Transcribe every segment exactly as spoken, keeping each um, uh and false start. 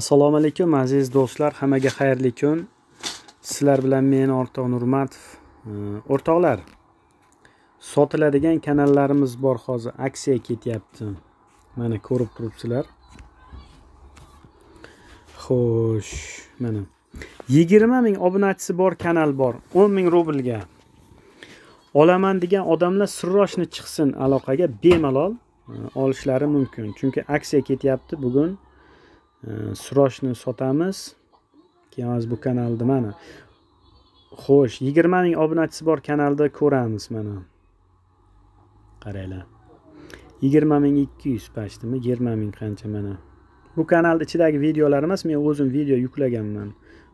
Assalomu alaykum aziz do'stlar, hammaga xayrli kun. Sizlar bilan men Ortiq Nurmatov. O'rtoqlar, sotiladigan kanallarimiz bor, hozir aksiya ketyapti. Mana ko'rib turibsizlar. Xo'sh, mana yigirma ming obunachisi bor kanal bor. o'n ming rublga olaman degan odamlar sirroshni chiqsin aloqaga bemalol olishlari mumkin. Chunki aksiya ketyapti bugun. Sirroshni sotamiz. Keyin bu kanalda mana. Xo'sh, yigirma ming obunachisi bor kanalda ko'ramiz mana. Qaranglar. yigirma ming ikki yuz pashtimi? yigirma ming qancha mana. Bu kanalda ichidagi videolar emas, men o'zim video yuklaganman.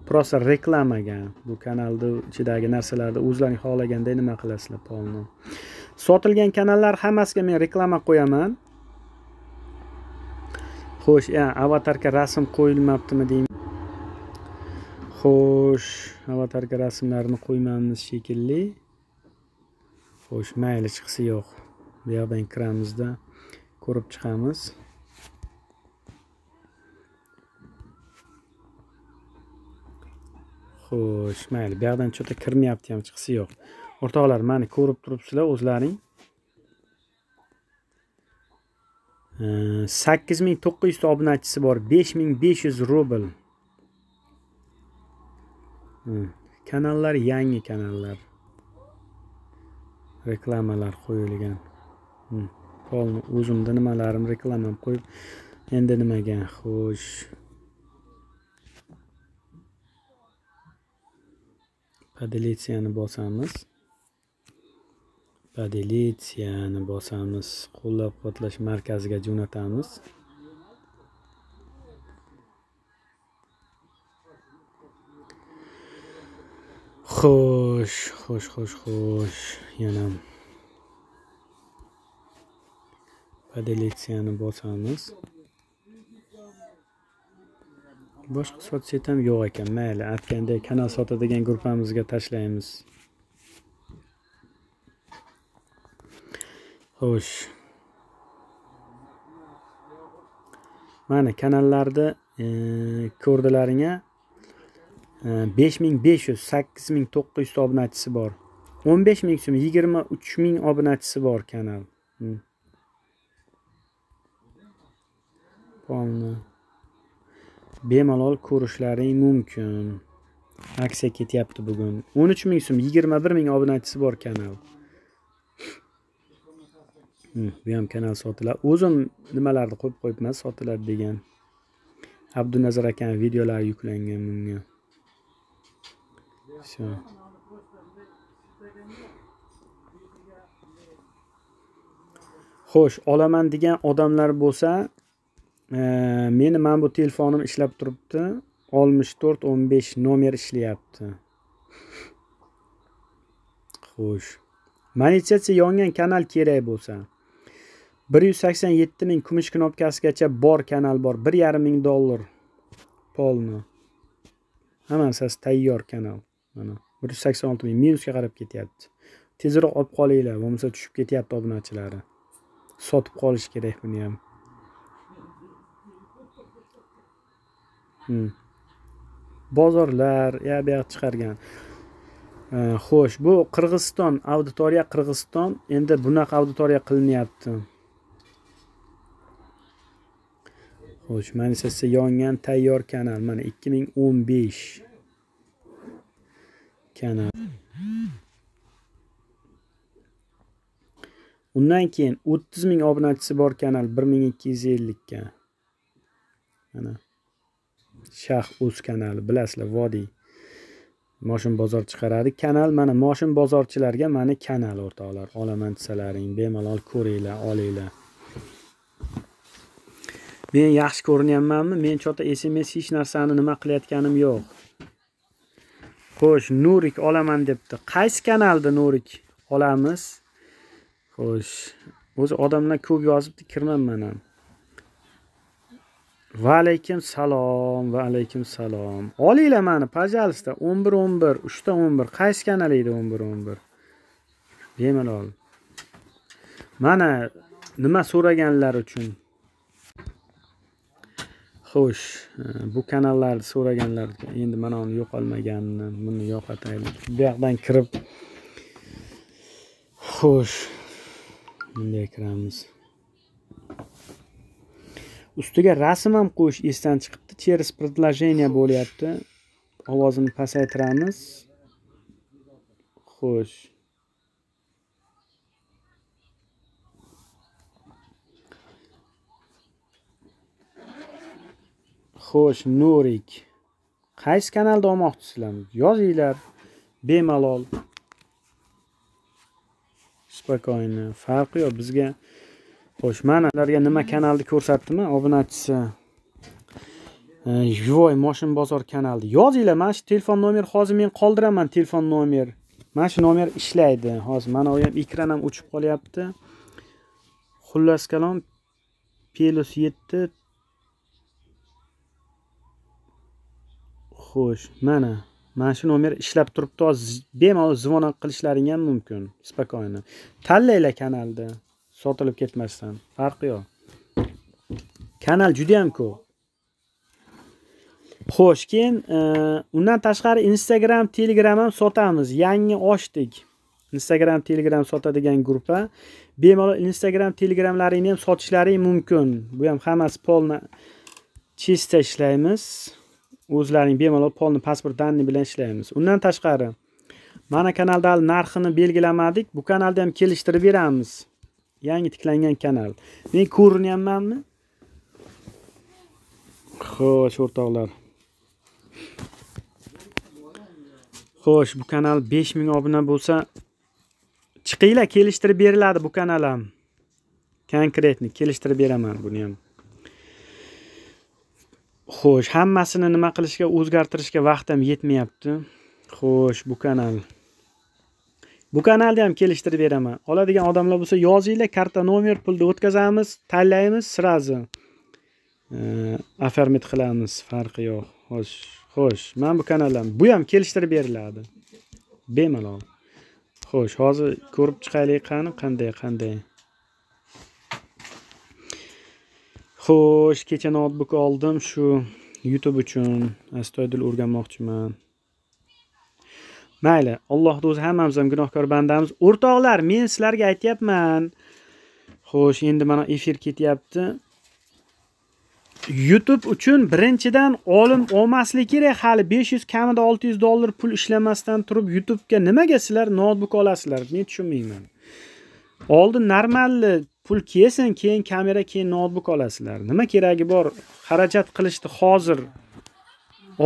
Prosta reklamaga. Bu kanalda ichidagi narsalarni o'zlaring xohlaganda nima qilasizlar, polni. Sotilgan kanallar hammasiga men reklama qo'yaman. Xo'sh, ya avatarga rasm qo'yilmaptimi deyman. Xo'sh, avatarga rasmlarni qo'ymaymiz shekilli. Xo'sh, mayli chiqsa yo'q. Bu yerdan kiramizda ko'rib chiqamiz. Xo'sh, mayli, bu yerdan cho'ta kirmayapti ham, chiqsa yo'q. O'rtoqlar, meni ko'rib turibsizlar o'zlaring. sakkiz ming to'qqiz yuz ta obunachisi bor, besh ming besh yuz rubl. Hmm. Kanallar yangi kanallar. Reklamalar qo'yilgan. Hmm. Polni o'zimda nimalarim reklama qo'yib, endi nimaga? Xo'sh. Podeletsiya bosamiz. Delitsiyani bosamiz, qo'llab-quvvatlash markaziga jo'natamiz. Xo'sh, xo'sh, xo'sh, xo'sh. Yana delitsiyani bosamiz. Boshqa sotsial ham yo'q ekan. Mayli, aytganday kanal sotadigan guruhimizga tashlaymiz. Xo'sh. Mana kanallarda e, ko'rdilaringa e, besh ming besh yuz, sakkiz ming to'qqiz yuz ta obunachisi bor. o'n besh ming so'm, yigirma uch ming obunachisi bor kanal. Hmm. Polni bemalol ko'rishlaring mumkin. Aksiya ketyapti bugun. o'n uch ming so'm, yigirma bir ming obunachisi bor kanal. Hmm, bu ham kanal sotilar. O'zim nimalarni qo'yib qo'yibman, sotilar degan. Abdunazar aka videolar yuklangan bunga. Shu. Xo'sh, olaman degan odamlar bo'lsa, e, meni mana bu telefonim ishlab turibdi. oltmish to'rt o'n besh nomer ishlayapti. Xo'sh. Monetizatsiya yongan kanal kerak bo'lsa, bir yuz sakson yetti ming kumush knopkasigacha bor kanal bor. bir yarim ming dollar polni. Hammasi tayyor kanal. Mana bir yuz sakson olti ming minusga qarab ketyapti. Tezroq olib qolinglar, bo'lmasa tushib ketyapti obunachilari. Sotib qolish kerak buni ham. Hmm. Bozorlar ya bu yoq chiqargan. Xo'sh, bu Qirg'iziston auditoriya, Qirg'iziston endi bunaqa auditoriya qilinyapti. Xo'sh, mana sizga yongan tayyor kanal, mana ikki ming o'n besh kanal. Undan keyin o'ttiz ming obunachisi bor kanal bir ming ikki yuz ellik ga. Mana Shah o'z kanali, bilasizlar, vodiy moshin bozor chiqaradi. Kanal mana moshin bozorchilarga mana kanal o'rtoqlar. Olaman desalaring, bemalol ko'ringlar, olinglar. Men yaxshi ko'rinyapmanmi? Men chota S M S hech narsani nima qilayotganim yo'q. Xo'sh, Nurik olaman debdi. Qaysi kanalda Nurik olamiz? Xo'sh, o'zi odamlar ko'p yozibdi, kirmayman ham. Va alaykum salom, va alaykum salom. Olinglar meni, pajalista o'n bir o'n bir, uch ta o'n bir. Qaysi kanal edi o'n bir o'n bir? Bemalol. Mana nima so'raganlar uchun. Xo'sh, bu kanallarni so'raganlar endi mana uni yo'qolmaganini, buni yo'qotaylik. Bu yoqdan kirib xo'sh, bunday kiramiz. Ustiga rasm ham qo'yish esdan chiqibdi. Cheris predloženiya bo'lyapti. Ovozini pasaytiramiz. Xo'sh. Xo'sh, Nurik. Qaysi kanalda olmoqchisizlar? Yozinglar. Bemalol. Spokoyni. Farqi yo'q bizga. Xo'sh, mana ularga nima kanalni ko'rsatdim? Obunachisi. Yo'y, Moshin bozor kanali. Yozinglar, mana shu telefon nomeri hozir men qoldiraman telefon nomer. Mana shu nomer ishlaydi. Hozir mana u ham ekran ham o'chib qolyapti. Xullas kalom plus yetti. Xo'sh, mana mana shu nomer ishlab turibdi. Hozir bemalol zvon qilishlaring ham mumkin. Spokoyni. Tanlaylar kanalni. Sotilib ketmasdan. Farqi yo'q. Kanal juda ham ko'p. Xo'sh, keyin undan tashqari Instagram, Telegram ham sotamiz. Yangi ochdik. Instagram, Telegram sotadigan guruhi. Bemalol Instagram, Telegramlaringni ham sotishlaring mumkin. Bu ham hammasi polni chista ishlaymiz. O'zlaring bemalol polni pasport danni bilan ishlaymiz. Undan tashqari mana kanalda narxini belgilamadik. Bu kanalda ham kelishtirib beramiz. Yangi tiklangan kanal. Men ko'rinyapmanmi? Xo'sh, o'rtoqlar. Xo'sh, bu kanal besh ming obuna bo'lsa, chiqinglar, kelishtirib beriladi bu kanal ham. Konkretni kelishtirib beraman buni ham. Xo'sh, hammasini nima qilishga, o'zgartirishga vaqt ham yetmayapti. Xo'sh, bu kanal. Bu kanalni ham kelishtirib beraman. Oladigan odamlar bo'lsa, yozinglar, karta nomer pulni o'tkazamiz, tanlaymiz, srazi afirmit qilamiz, farqi yo'q. Xo'sh, xo'sh, men bu kanaldan bu ham kelishtirib beriladi. Bemalol. Xo'sh, hozir ko'rib chiqaylik qani, qanday, qanday. Xo'sh, kecha notebook oldim shu YouTube uchun. Astoydil o'rganmoqchiman. Mayli, Alloh do'zi hammamiz ham gunohkor bandamiz. O'rtoqlar, men sizlarga aytayapman. Xo'sh, endi mana efir ketyapti. YouTube uchun birinchidan olim olmaslik kerak. Hali besh yuz kamida olti yuz dollar pul ishlamasdan turib YouTube ga nimaga sizlar notebook olasizlar? Men tushunmayman. Oldin normalni pul kelsin, keyin kamera, keyin notebook olasizlar. Nima keragi bor? Xarajat qilishdi hozir.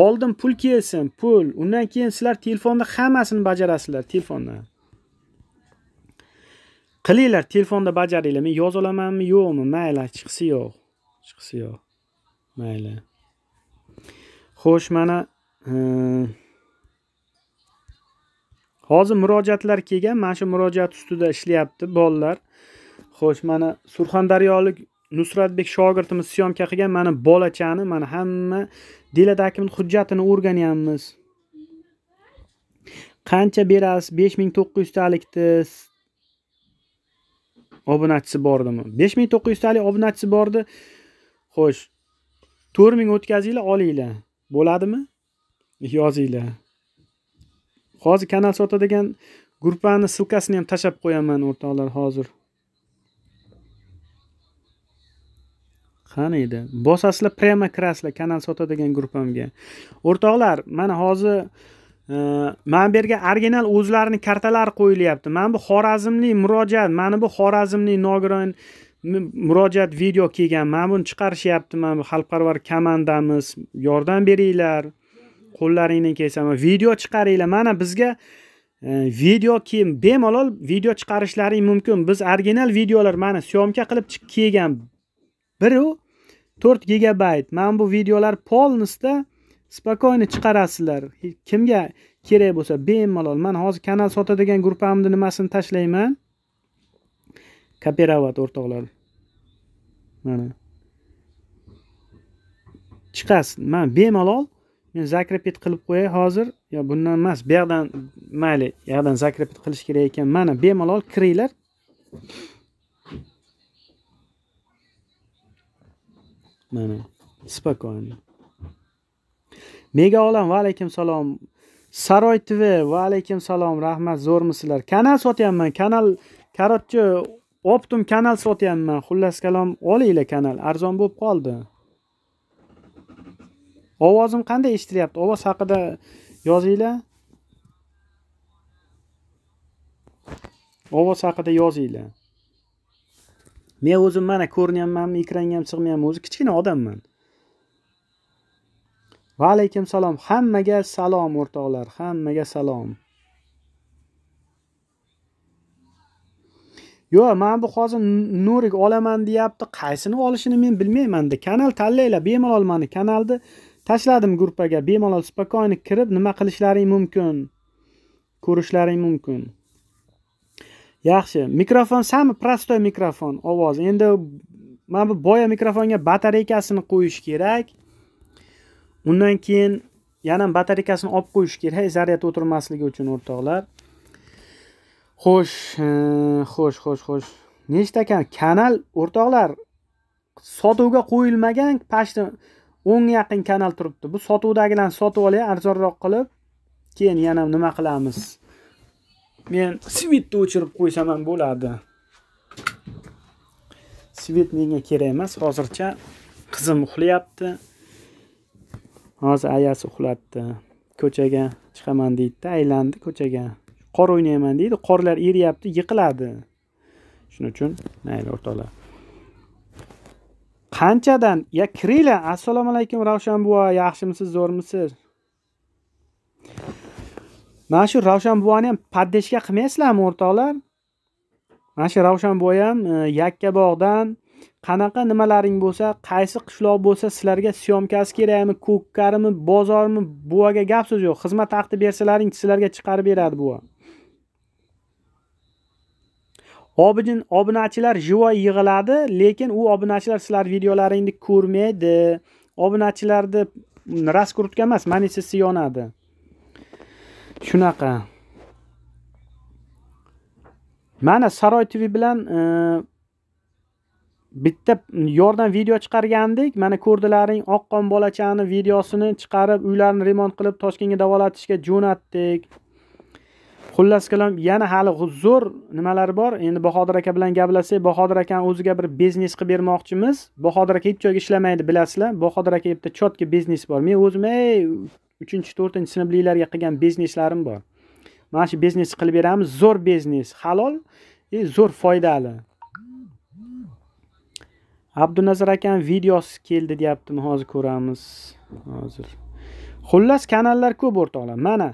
Oldin pul kelsin, pul. Undan keyin sizlar telefonda hammasini bajarasizlar, telefonda. Qilinglar, telefonda bajaringlar. Men yoza olamanmi, yo'qmi? Mayli, chiqsi yo'q. Chiqsi yo'q. Mayli. Xo'sh, mana hozir murojaatlar kelgan. Mana shu murojaat ustida ishlayapti bolalar. Xo'sh, mana Surxondaryolik Nusratbek shogirdimiz syomka qilgan mana bolachani, mana hamma deladagi hujjatini o'rganyapmiz. Qancha berasiz? besh ming to'qqiz yuz talikni obunachisi bordimi? besh ming to'qqiz yuz talik obunachisi bordi. Xo'sh, to'rt ming o'tkazinglar, olinglar. Bo'ladimi? Yozinglar. Hozir kanal sotadigan guruhning silkasini ham tashab qo'yaman o'rtoqlar hozir. Qani edi. Bosasizlar, prema kirasizlar kanal sotadigan guruhimga. O'rtoqlar, mana hozir men berga original o'zlarini kartalari qo'yilyapti. Mana bu Xorazmlik murojaat, mana bu Xorazmlik nogiron murojaat video kelgan. Mana buni chiqarishyapti. Mana bu xalqparvar komandamiz, yordam beringlar. Qo'llaringdan kelsa, video chiqaringlar. Mana bizga video kim bemalol video chiqarishlaring mumkin. Biz original videolar mana syomka qilib chiqib kelgan. Biri to'rt gigabayt. Mana bu videolar polnisda spokoyni chiqarasizlar. Kimga kerak bo'lsa bemalol. Men hozir kanal sotadigan guruhimni nimasini tashlayman. Copyright o'rtoqlar. Mana. Chiqasin. Men bemalol men zakrepit qilib qo'yay hozir. Yo bundan emas, bu yerdan mayli, yerdan zakrepit qilish kerak ekan. Mana bemalol kiringlar. Mana Spokojno. Mega olam, va alaykum salom. Saroy T V, va alaykum salom. Rahmat, zo'rmisizlar. Kanal sotyapman. Kanal karotchi optim kanal sotyapman. Xullas kalom, olinglar kanal. Arzon bo'lib qoldi. Ovozim qanday eshitilyapti? Ovoz haqida yozinglar. Ovoz haqida yozinglar. Men o'zim mana ko'rinmayapmanmi, ekranga ham chiqmayapman, o'zi kichkina odamman. Va alaykum salom. Hammaga salom o'rtoqlar, hammaga salom. Yo'q, men bu hozir nurik olaman deyapti. Qaysini olishini men bilmayman-da. Kanal tanlaylar, bemalol meni kanalni tashladim guruhga. Bemalol spakoyni kirib nima qilishlaring mumkin, ko'rishlaring mumkin. Yaxshi, mikrofon sami prostoy mikrofon ovoz. Endi mana bu boya mikrofonga batareykasini qo'yish kerak. Undan keyin yana batareykasini olib qo'yish kerak, zaryad o'tirmasligi uchun o'rtoqlar. Xo'sh, xo'sh, xo'sh, xo'sh. Nechta ekan kanal o'rtoqlar? Sotuvga qo'yilmagan, pashta o'n ga yaqin kanal turibdi. Bu sotuvdagilarni sotib olay, arzonroq qilib, keyin yana nima qilamiz? Men svetni o'chirib qo'ysam ham bo'ladi. Svet menga kerak emas hozircha. Qizim uxlayapti. Hozir ayasi uxlatdi. Ko'chaga chiqaman deydi, aylandi ko'chaga. Qor o'ynayman deydi. Qorlar eriyapti, yiqiladi. Shuning uchun mayli o'rtoqlar. Qanchadan? Ya kiringlar. Assalomu alaykum Ravshan buva, yaxshimisiz, zo'rmisiz? Mana shu Ravshan buvani ham poddeshka qilmaysizlarmi o'rtoqlar? Mana shu Ravshan buva ham Yakkabog'dan qanaqa nimalaring bo'lsa, qaysi qishloq bo'lsa, sizlarga syomkasi kerakmi, ko'kkarimi, bozormi, buvaga gap so'z yo'q. Xizmat haqi bersalaring, sizlarga chiqarib beradi buva. Obujin obunachilar jivoy yig'iladi, lekin u obunachilar sizlar videolaringni ko'rmaydi. Obunachilarni raskurtga emas, monetizatsiya yonadi. Shunaqa. Mana Saroy T V bilan e, bitta yordam video chiqargandik. Mana ko'rdilaring oqqon bolachani videosini chiqarib, uylarni remont qilib Toshkentga davolatishga jo'natdik. Xullas kalom, yana hali zo'r nimalari bor. Endi Bahodir aka bilan gaplashsak, Bahodir akani o'ziga bir biznes qilib bermoqchimiz. Bahodir aka hech joyga ishlamaydi, bilasizlar. Bahodir aka bitta chotga biznes bor. Men o'zim ey uchinchi to'rtinchi sinfliklarga qilgan bizneslarim bor. Mana shu biznesni qilib beramiz. Zo'r biznes, halol va zo'r foydali. Abdunazar aka videosi keldi deyaptimi? Hozir ko'ramiz. Hozir. Xullas kanallar ko'p o'rtoqlar. Mana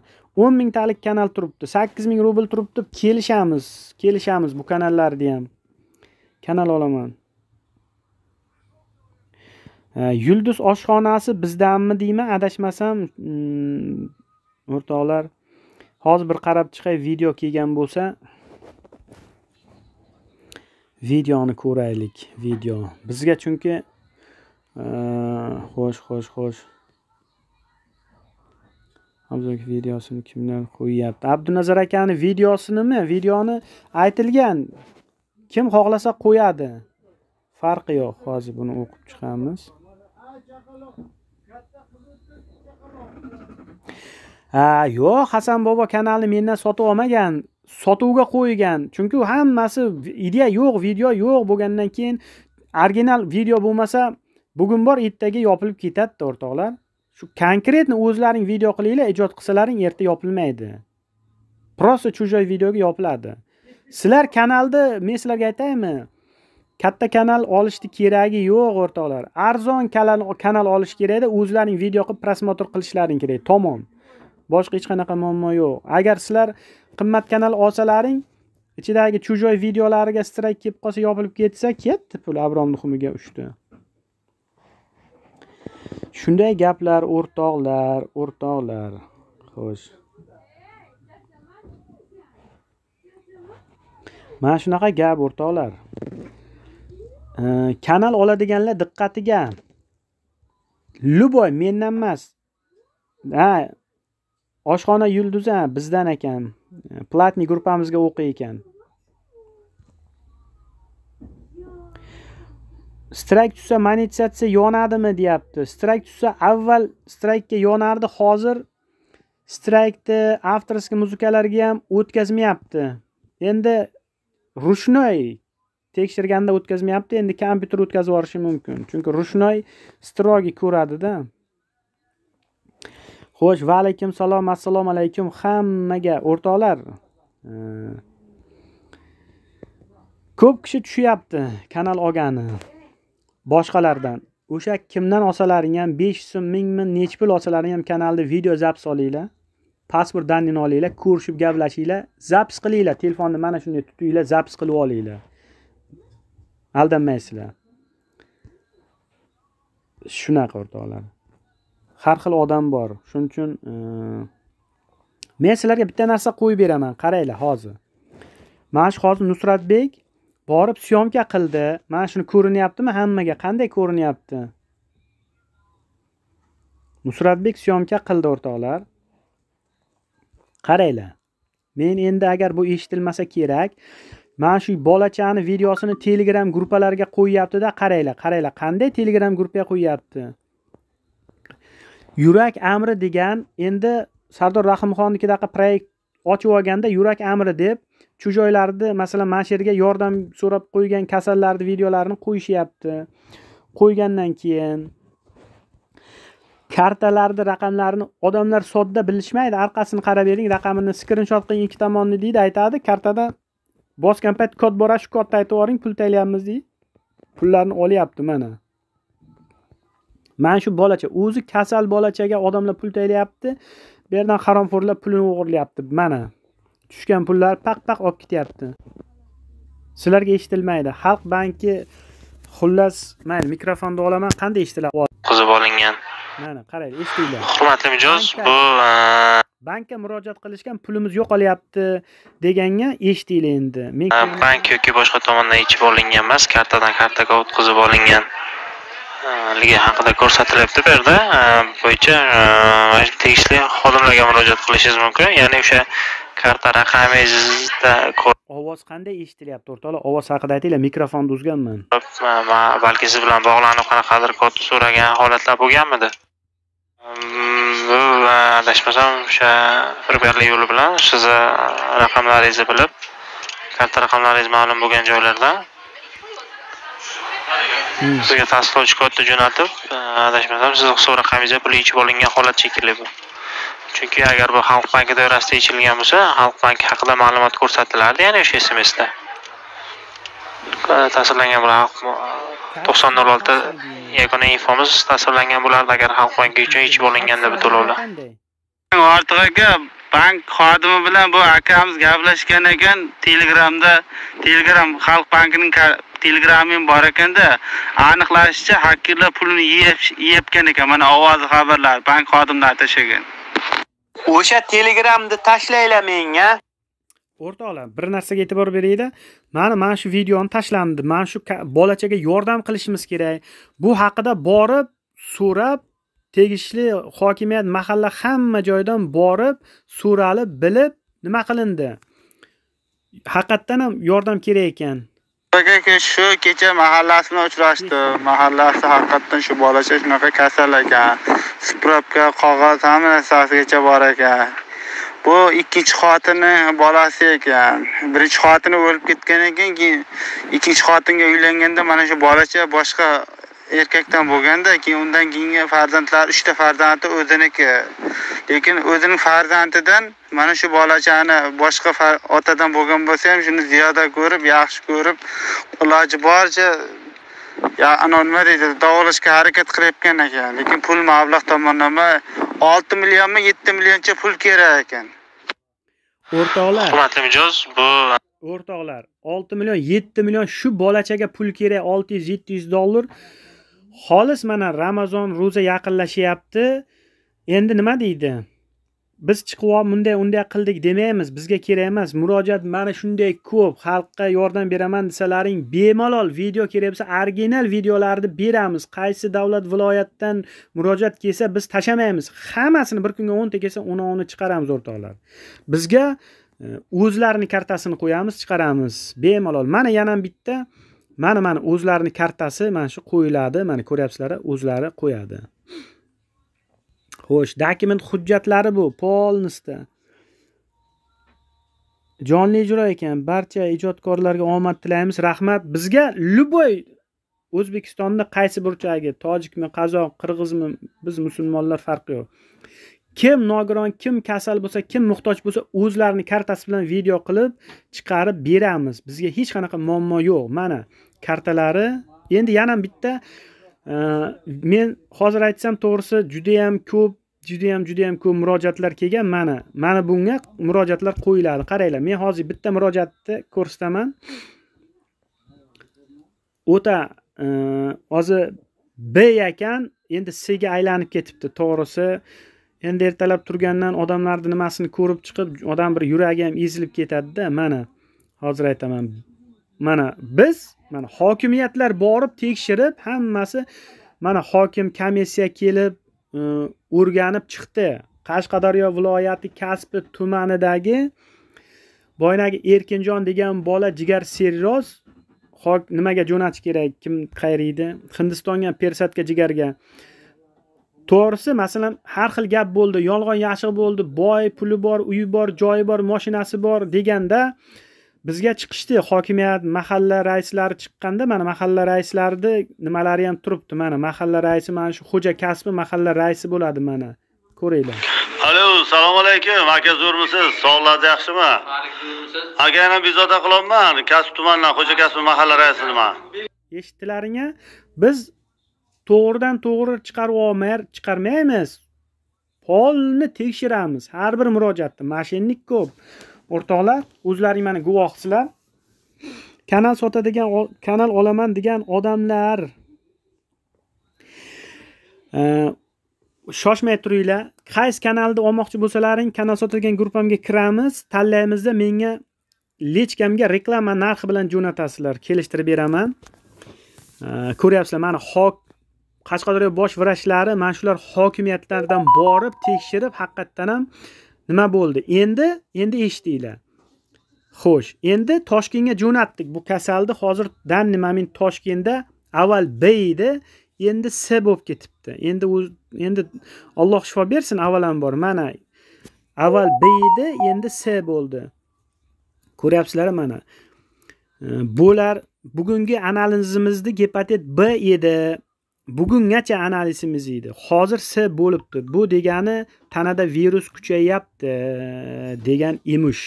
o'n ming talik kanal turibdi, sakkiz ming rubl turibdi. Kelishamiz, kelishamiz bu kanallarni ham. Kanal olaman. Yulduz oshxonasi bizdanmi deyman, adashmasam o'rtoqlar. Hozir bir qarab chiqay, video kelgan bo'lsa videoni ko'raylik, video. Bizga chunki xo'sh, xo'sh, xo'sh. Abdunazar videosini kimlar qo'yapti? Abdunazar akani videosinimi? Videoni aytilgan. Kim xohlasa qo'yadi. Farqi yo'q. Hozir buni o'qib chiqamiz. Ha, yo'q, Hasan bobo kanalni mendan sotib olmagan, sotuvga qo'ygan. Chunki hammasi idea yo'q, video yo'q bo'lgandan keyin original video bo'lmasa, bugun bor, ertaga yopilib ketadi, o'rtoqlar. Shu konkretni o'zlaring video qilinglar, ijod qilsalaring erta yopilmaydi. Prosta chujoy videoga yopiladi. Sizlar kanalni, men sizlarga aytaymi, katta kanal olishni keragi yo'q o'rtoqlar. Arzon kanal kanal olish kerakda, o'zlaring video qilib prosmotr qilishlaring kerak, tamom. Boshqa hech qanaqa muammo yo'q. Agar sizlar qimmat kanal olsalaring, ichidagi chujoy videolariga strayk kelib qolsa, yopilib ketsa, ketdi pul abromni xumiga uchdi. Shunday gaplar o'rtoqlar, o'rtoqlar. Xo'sh. Mana shunaqa gap o'rtoqlar. Kanal oladiganlar diqqatiga. Luboy mendan emas. Ha, oshxona Yulduza bizdan ekan. Platniy gruppamizga o'qi ekan. Strike tushsa monetizatsiya yonadimi deyapti. Strike tushsa avval strike'ga yonardi, hozir strike'ni avtorskiy muzikalarga ham o'tkazmayapti. Endi rushnoy tekshirganda o'tkazmayapti, endi kompyuter o'tkazib yuborishi mumkin. Chunki rushnoy strogi ko'radi-da. Xo'sh, va alaykum salom, assalomu alaykum hammaga o'rtoqlar. Ko'p kishi tushyapti kanal olgani boshqalardan. O'sha kimdan olsalaring ham besh ming, ming ming nech pul olsalaring ham kanalda video zapis olinglar. Pasport danini olinglar, ko'rishib gaplashinglar, zapis qilinglar, telefonni mana shunday tutinglar, zapis qilib olinglar. Aldanmaysizlar. Shunaqa o'rtoqlar. Har xil odam bor. Shuning uchun men sizlarga bitta narsa qo'yib beraman, qaranglar hozir. Mana shu hozir Nusratbek borib syomka qildi. Mana shuni ko'rinyaptimi hammaga? Qanday ko'rinyapti? Nusratbek syomka qildi o'rtoqlar. Qaranglar. Men endi agar bu eshitilmasa kerak, mana shu bolachani videosini Telegram gruppalarga qo'yyapti-da, qaranglar, qaranglar qanday Telegram gruppaga qo'yyapti. Yurak amri degan, endi Sardor Rahimxonnikidaqa proyekt ochib olganda yurak amri deb chujoylarni, masalan, mana shu yerga yordam so'rab qo'ygan kasallarning videolarini qo'yishyapti. Qo'ygandan keyin kartalarni raqamlarini odamlar sodda bilishmaydi. Orqasini qarab bering, raqamini skrinshot qiling ikki tomonni deydi, aytadi, kartada bosgan payt kod bor, shu kodni aytib o'ring, pul taylayapmiz deydi. Pullarni olyapti mana. Mana shu bolacha o'zi kasal bolachaga odamlar pul taylayapti. Bu yerdan haromxo'rlar pulini o'g'irlayapti. Mana tushgan pullar paq-paq olib ketyapti. Sizlarga eshitilmaydi. Xalq banki xullas, mayli mikrofonni olaman, qanday eshitiladi? Qo'zib olingan. Mana qarang, eshitinglar. Hurmatli mijoz, bu bankka murojaat qilishgan pulimiz yo'qolyapti deganga eshitinglar endi. Men bank yoki boshqa tomondan ichib olingan emas, kartadan kartaga o'tkazib olingan. Ligi haqida ko'rsatilyapti bu yerda. Bo'yicha tegishli xodimlarga murojaat qilishingiz mumkin. Ya'ni o'sha karta raqamingizda ovoz qanday eshitilyapti o'rtoqlar? Ovoz haqida aytinglar, mikrofonni uzganman. Balki siz bilan bog'lanib qanaqadir kod so'ragan holatlar bo'lganmidi? Bu adashmasam o'sha firberlik yo'li bilan sizni raqamlaringizni bilib, karta raqamlaringiz ma'lum bo'lgan joylardan sizga tasdiqlovchi kodni jo'natib, adashmasam siz hisob raqamingizga pul yechib olingan holat shekilli bu. Chunki agar bu Xalq banki doirasida yechilgan bo'lsa, Xalq banki haqida ma'lumot ko'rsatilardi, ya'ni o'sha S M S da. Ta'sirlangan bo'lar to'qson null olti yagona infomiz ta'sirlangan bo'lardi agar Xalq banki uchun yechib olinganda bu to'lovlar. Ortiq aka bank xodimi bilan bu akamiz gaplashgan ekan, Telegramda, Telegram Xalq bankining Telegrami bor ekanda, aniqlashicha hakerlar pulini yeyotgan ekan. Mana ovozi xabarlar bank xodimlari tashlagan. O'sha Telegramni tashlanglar menga. O'rtoqlar, bir narsaga e'tibor beringlar. Mana mana shu videoni tashlandi. Mana shu bolachaga yordam qilishimiz kerak. Bu haqida borib so'rab, tegishli hokimiyat, mahalla hamma joydan borib, so'ralib, bilib nima qilindi. Haqiqatan ham yordam kerak ekan. Aka, shu kecha mahallasi bilan uchrashdim. Mahallasi haqiqatan shu bolacha shunaqa kasal ekan. Sprapka, qog'oz, hamma narsasigacha bor ekan. Bu ikkinchi xotini bolasi ekan. Birinchi xotini o'lib ketgandan keyin ikkinchi xotinga uylanganda mana shu bolacha boshqa erkakdan bo'lganda, keyin undan keyingi farzandlari uchta farzandi o'ziniki. Lekin o'zining farzandidan mana shu bolachani boshqa otadan bo'lgan bo'lsa ham shuni ziyoda ko'rib, yaxshi ko'rib, iloji boricha ya anonima deydi, davolashga harakat qilayotgan ekan. Lekin pul mablag' tomonlama olti millionmi, yetti millioncha pul kerak ekan. O'rtoqlar, hurmatli mijoz, bu o'rtoqlar olti million, yetti million shu bolachaga pul kerak, olti yuz, yetti yuz dollar. Xolis mana Ramazon ro'za yaqinlashyapti. Endi nima deydi? Biz chiqib olib bunday unday qildik demaymiz. Bizga kerak emas. Murojaat mana shunday ko'p. Xalqqa yordam beraman desalaring, bemalol video kerak bo'lsa, original videolarni beramiz. Qaysi davlat viloyatdan murojaat kelsa, biz tashlamaymiz. Hammasini bir kunga o'nta kelsa, o'n o'n chiqaramiz o'rtoqlar. Bizga o'zlarining kartasini qo'yamiz, chiqaramiz. Bemalol. Mana yana bitta Mana mana o'zlarini kartasi mana shu qo'yiladi, mana ko'ryapsizlar, o'zlari qo'yadi. Xo'sh, dokument hujjatlari bu polnista. Jonli ijro ekan. Barcha ijodkorlarga omad tilaymiz. Rahmat. Bizga luboy O'zbekistonda qaysi burchagi, tojikmi, qozoq, qirg'izmi, biz musulmonlar farqi yo'q. Kim nogiron, kim kasal bo'lsa, kim muhtoj bo'lsa, o'zlarini kartasi bilan video qilib chiqarib beramiz. Bizga hech qanaqa muammo yo'q. Mana kartalari. Endi yana bitta men hozir aytsam to'g'risi juda ham ko'p, juda ham juda ham ko'p murojaatlar kelgan. Mana, mana bunga murojaatlar qo'yiladi. Qaranglar, men hozir bitta murojaatni ko'rsataman. O'ta hozir B ekan, endi C'ga aylanib ketibdi, to'g'risi. Endi ertalab turgandan odamlarning nimasini ko'rib chiqib, odam bir yuragi ham ezilib ketadi-da. Mana hozir aytaman. Mana biz, mana hokimiyatlar borib tekshirib, hammasi mana hokim komissiya kelib o'rganib chiqdi. Qashqadaryo viloyati Kaspi tumanidagi boynagi Erkinjon degan bola jigar seriroz hok nimaga jo'natish kerak, kim qayriydi? Hindistonga, Persatga, jigarga. To'g'risi, masalan, har xil gap bo'ldi, yolg'on yashiq bo'ldi, boy, puli bor, uyi bor, joyi bor, mashinasi bor deganda bizga chiqishdi. Hokimiyat, mahalla raislari chiqqanda mana mahalla raislarida nimalari ham turibdi. Mana mahalla raisi, mana shu xo'ja kasbi mahalla raisi bo'ladi mana. Ko'ringlar. Alo, assalomu alaykum. Aka zo'rmisiz? Sog'ligingiz yaxshimi? Aka, yana bezovta qilolman. Kasb tumanidan xo'ja kasbi mahalla raisiman. Eshitdilaringa, biz to'g'ridan to'g'ri chiqarib olmaymiz, chiqarmaymiz. Polni tekshiramiz. Har bir murojaatda mashinnik ko'p. O'rtoqlar, o'zlaring mana guvohsizlar. Kanal sotadigan, kanal olaman degan odamlar shoshmay turinglar. Qaysi kanalda olmoqchi bo'lsalaring, kanal sotadigan gruppamga kiramiz, tanlaymizda menga lechkamga reklama narxi bilan jo'natasizlar, kelishtirib beraman. Ko'ryapsizlar, mana hok Qashqadaryo bosh vrachlari, mana shular hokimiyatlardan borib tekshirib, haqiqatan ham nima bo'ldi? Endi, endi eshitinglar. Xo'sh, endi Toshkentga jo'natdik. Bu kasalni hozir dan nimamin Toshkentda avval B edi. Endi S bo'lib ketibdi. Endi endi Alloh shifo bersin avvalambor. Mana avval B edi, endi S bo'ldi. Ko'ryapsizlar mana. Bular bugungi analizimizda gepatit B edi. Bugungacha analizimiz edi. Hozir S bo'libdi. Bu degani tanada virus kuchayapti degan emish.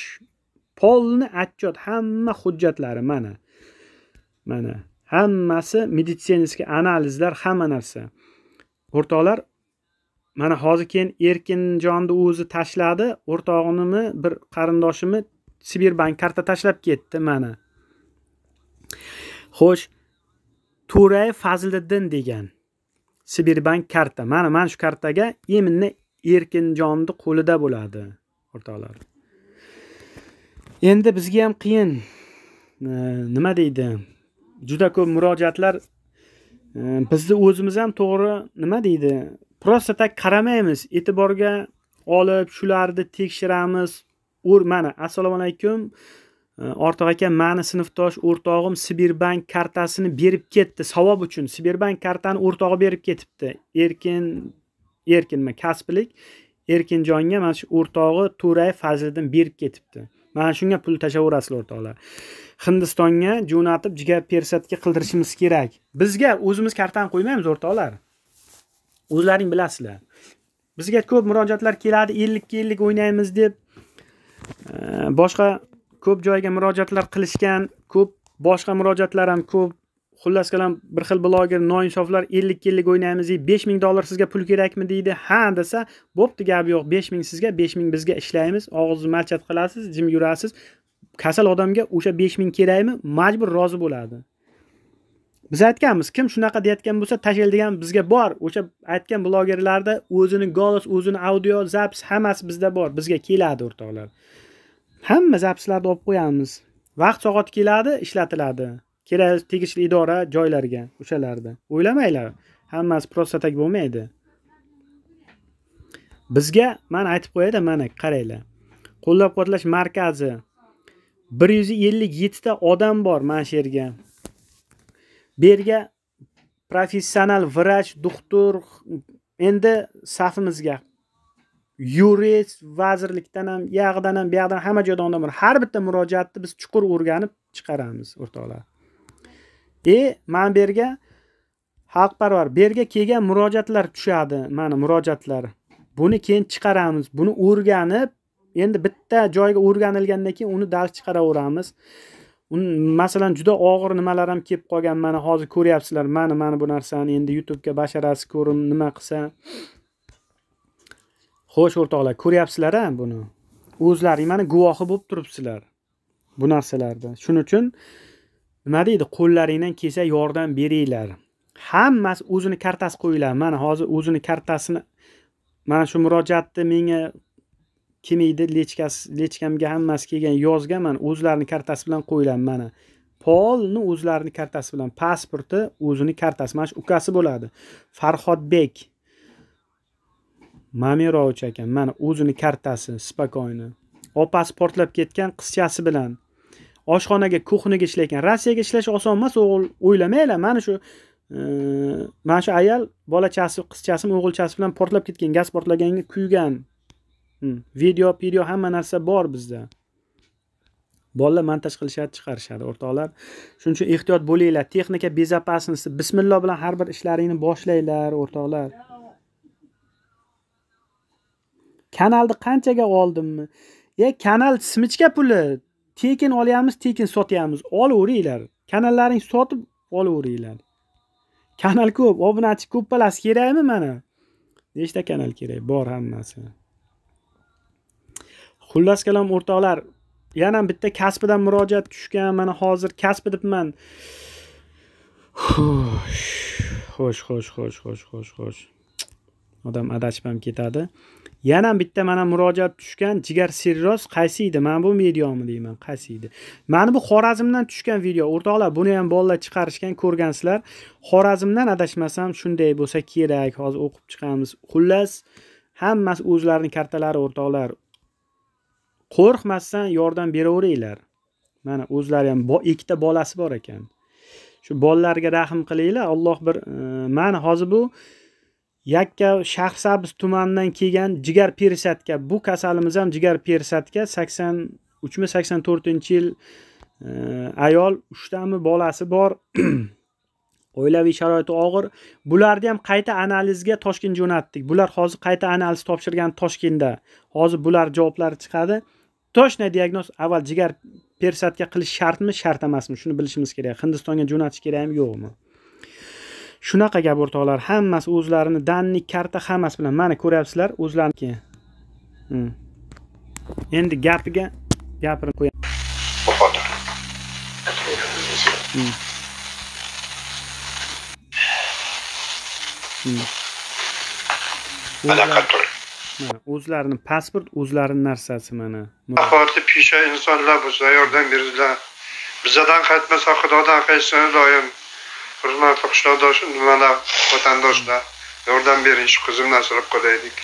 Polni achchot hamma hujjatlari mana. Mana hammasi meditsinskiy analizlar, hamma narsa. O'rtoqlar, mana hozir keyin Erkinjonni o'zi tashladi, o'rtog'imni bir qarindoshimni Sberbank karta tashlab ketdi mana. Xo'sh, To'ray Fazliddin degan Sberbank karta. Mana mana shu kartaga yeminni Erkinjonni qo'lida bo'ladi, o'rtoqlar. Endi bizga ham qiyin. Nima deydi? Juda ko'p murojaatlar bizni o'zimiz ham to'g'ri nima deydi? Prosta tak qaramaymiz, e'tiborga olib shularni tekshiramiz. O'r mana assalomu alaykum. Ortiq aka, meni sinfdosh o'rtog'im Sberbank kartasini berib ketdi, savob uchun. Sberbank kartani o'rtog'i berib ketibdi. Erkin Erkinmi, Kasplik Erkinjonga mana shu o'rtog'i To'ray Fazliddin berib ketibdi. Mana shunga pul tashavorasizlar o'rtoqlar. Hindistonga jo'natib, jigar persatga qildirishimiz kerak. Bizga o'zimiz kartani qo'ymaymiz o'rtoqlar. O'zlaring bilasizlar. Bizga ko'p murojaatlar keladi, ellik ellik o'ynaymiz deb. Boshqa ko'p joyga murojaatlar qilishgan, ko'p boshqa murojaatlar ham ko'p. Xullas kalam bir xil bloger noinsoflar ellik ellik o'ynaymiz, besh ming dollar sizga pul kerakmi deydi. Ha desa, bo'pti, gap yo'q. besh ming sizga, besh ming bizga ishlaymiz. Og'zingizni malchat qilasiz, jim yurasiz. Kasal odamga o'sha besh ming kerakmi? Majbur rozi bo'ladi. Biz aytganmiz, kim shunaqa deyotgan bo'lsa, tashel degan bizga bor. O'sha aytgan blogerlarda o'zini golos, o'zini audio zapis hammasi bizda bor. Bizga keladi o'rtoqlar. Hamma zapislarni olib qo'yamiz. Vaqt soat keladi, ishlatiladi. Kerak tegishli idora joylarga, o'shalarda. O'ylamanglar, hammasi prostatak bo'lmaydi. Bizga men aytib qo'yadi, mana qaranglar. Qo'llab-quvvatlash markazi bir yuz ellik yettita odam bor mana shu yerga. bu yerga professional vrach, doktor, endi safimizga yurist, vazirlikdan ham, yog'idan ham, bu yoqdan hamma joydan odamlar, har bitta murojaatni biz chuqur o'rganib chiqaramiz, o'rtoqlar. E, men bu yerga xalqparvar, bu yerga kelgan murojaatlar tushadi, mana murojaatlar. Buni keyin chiqaramiz, buni o'rganib, endi bitta joyga o'rganilgandan keyin uni dars chiqaraveramiz. Masalan, juda og'ir nimalar ham kelib qolgan, mana hozir ko'ryapsizlar, mana mana bu narsani endi YouTube ga basharasi ko'rin nima qilsa. Xo'sh o'rtoqlar, ko'ryapsizlar ham buni. O'zlaring mana guvohi bo'lib turibsizlar bu narsalarda. Shuning uchun nima deydi, qo'llaringdan kelsa yordam beringlar. Hammasi o'zini kartasi qo'yiladi. Mana hozir o'zini kartasini mana shu murojaatni menga kim edi, lechkasi, lechkamga hammasi kelgan yozgan, mana o'zlarini kartasi bilan qo'yiladi. Mana Polni o'zlarini kartasi bilan, pasporti o'zini kartasi, mana shu ukasi bo'ladi. Farhodbek Mamirovich ekan, mana o'zini kartasi, spakoyni. Opasi portlab ketgan qizchasi bilan. Oshxonaga, kuxnaga ishlagan. Rossiyaga ishlash oson emas, o'g'il, o'ylamanglar. Mana shu mana shu ayol bolachasi, qizchasi, o'g'ilchasi bilan portlab ketgan, gaz portlaganga kuygan. Video, video hamma narsa bor bizda. Bolalar montaj qilishadi, chiqarishadi o'rtoqlar. Shuning uchun ehtiyot bo'linglar. Texnika bezopasnosti, bismillah bilan har bir ishlaringni boshlanglar o'rtoqlar. Kanalni qanchaga oldimmi? Ya kanal smichka puli. Tekin olyamiz, tekin sotyamiz. Olaveringlar. Kanallaring sotib olaveringlar. Kanal ko'p, obunachi ko'p palasi kerakmi mana? Nechta kanal kerak? Bor hammasi. Xullas kalom o'rtoqlar, yana bitta Kaspidan murojaat tushgan. Mana hozir Kaspi debman. Xo'sh, xo'sh, xo'sh, xo'sh, xo'sh, xo'sh. Odam adashib ham ketadi. Yana bitta mana murojaat tushgan. Jigar Serroz qaysi edi? Mana bu videomi deyman, qaysi edi? Mana bu Xorazmdan tushgan video. O'rtoqlar, buni ham bolalar chiqarishgan, ko'rgansizlar. Xorazmdan adashmasam shunday bo'lsa kerak. Hozir o'qib chiqamiz. Xullas, hammasi o'zlarining kartalari o'rtoqlar. Qo'rqmasdan yordam beraveringlar. Mana o'zlari ham ikkita bolasi bor ekan. Shu bolalarga rahim qilinglar. Alloh bir mana hozir bu yakka Shahrisabz tumanidan kelgan jigar perisatka, bu kasalimiz ham jigar perisatka, sakson uchmi sakson to'rtinchi yil ayol, uchtami bolasi bor. Oilaviy sharoiti og'ir. Bularni ham qayta analizga Toshkent jo'natdik. Bular hozir qayta analiz topshirgan Toshkentda. Hozir bular javoblari chiqadi. Toshna diagnoz avval jigar perisatka qilish shartmi, shart emasmi? Shuni bilishimiz kerak. Hindistonga jo'natish kerakmi, yo'qmi? Shunaqa gap o'rtoqlar, hammasi o'zlarini dannik karta hammasi bilan. Mana ko'ryapsizlar, o'zlariniki. Hmm. Endi gapiga gapirib qo'yaman. Hmm. O'zlarini pasport, o'zlarini narsasi mana. Axorti pisha insonlar bizga yordam berdilar. Bizadan qaytmasa Xudodan qaytsin doim. Hurmatli qishloqdosh, nimalar, vatandoshlar, yordam bering, shu qizimni asrab qolaydik.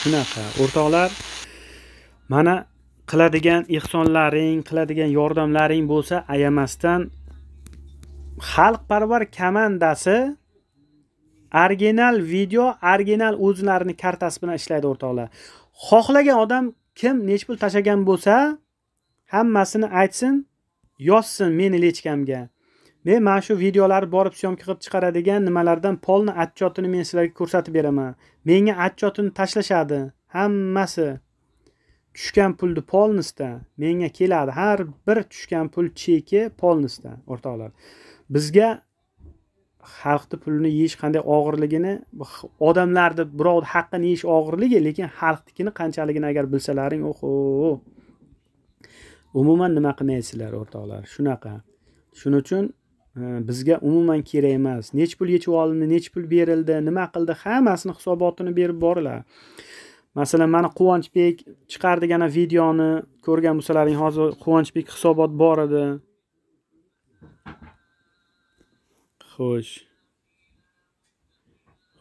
Shunaqa o'rtoqlar, mana qiladigan ihsonlaring, qiladigan yordamlaring bo'lsa, ayamasdan xalqparvar komandasi original video, original o'zlarini kartasi bilan ishlaydi o'rtoqlar. Xohlagan odam kim nech pul tashagan bo'lsa, hammasini aytsin, yozsin meni lechkamga. Men mana shu videolar borib syomka qilib chiqaradigan nimalardan polni atchotini men sizlarga ko'rsatib beraman. Menga atchotini tashlashadi. Hammasi tushgan pulni polnisda menga keladi. Har bir tushgan pul cheki polnisda o'rtoqlar. Bizga xalqni pulini yeyish qanday og'irligini, odamlarni birovni haqqini yeyish og'irligi, lekin xalqnikini qanchaligini agar bilsalaring, o'ho. Umuman nima qilmaysizlar o'rtoqlar, shunaqa. Shuning uchun bizga umuman kerak emas. Nech pul yechib olindi, nech pul berildi, nima qildi, hammasini hisobotini berib borilar. Masalan, mana Quvonchbek chiqardigan videoni ko'rgan bo'lsalaring, hozir Quvonchbek hisobot bor edi. Xo'sh.